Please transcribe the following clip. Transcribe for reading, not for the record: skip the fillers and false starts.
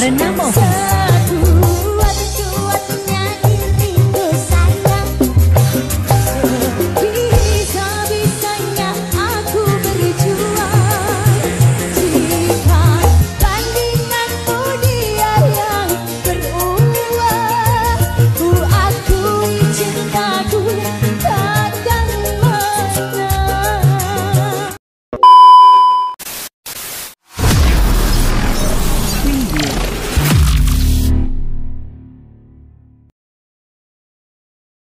Renamo.